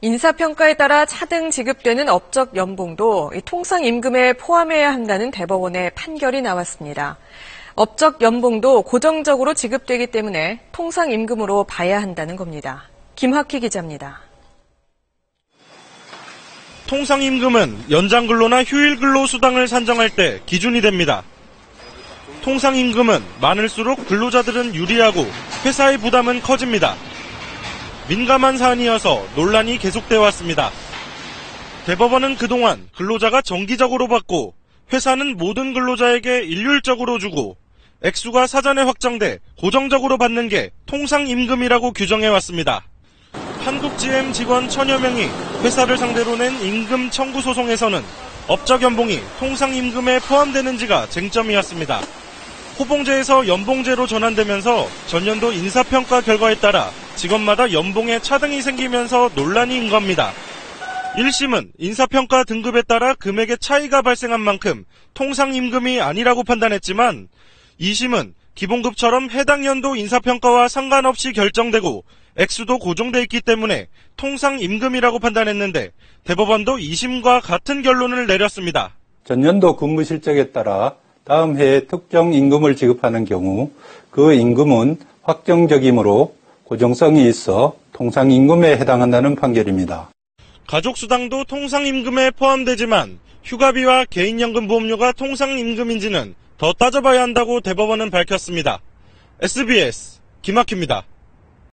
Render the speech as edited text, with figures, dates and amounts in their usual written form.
인사평가에 따라 차등 지급되는 업적 연봉도 통상 임금에 포함해야 한다는 대법원의 판결이 나왔습니다. 업적 연봉도 고정적으로 지급되기 때문에 통상 임금으로 봐야 한다는 겁니다. 김학휘 기자입니다. 통상 임금은 연장근로나 휴일근로 수당을 산정할 때 기준이 됩니다. 통상 임금은 많을수록 근로자들은 유리하고 회사의 부담은 커집니다. 민감한 사안이어서 논란이 계속되어 왔습니다. 대법원은 그동안 근로자가 정기적으로 받고 회사는 모든 근로자에게 일률적으로 주고 액수가 사전에 확정돼 고정적으로 받는 게 통상임금이라고 규정해왔습니다. 한국 GM 직원 1000여 명이 회사를 상대로 낸 임금 청구 소송에서는 업적 연봉이 통상임금에 포함되는지가 쟁점이었습니다. 호봉제에서 연봉제로 전환되면서 전년도 인사평가 결과에 따라 직업마다 연봉에 차등이 생기면서 논란인 겁니다. 1심은 인사평가 등급에 따라 금액의 차이가 발생한 만큼 통상임금이 아니라고 판단했지만 2심은 기본급처럼 해당 연도 인사평가와 상관없이 결정되고 액수도 고정돼 있기 때문에 통상임금이라고 판단했는데 대법원도 2심과 같은 결론을 내렸습니다. 전년도 근무 실적에 따라 다음 해에 특정 임금을 지급하는 경우 그 임금은 확정적이므로 고정성이 있어 통상임금에 해당한다는 판결입니다. 가족수당도 통상임금에 포함되지만 휴가비와 개인연금보험료가 통상임금인지는 더 따져봐야 한다고 대법원은 밝혔습니다. SBS 김학휘입니다.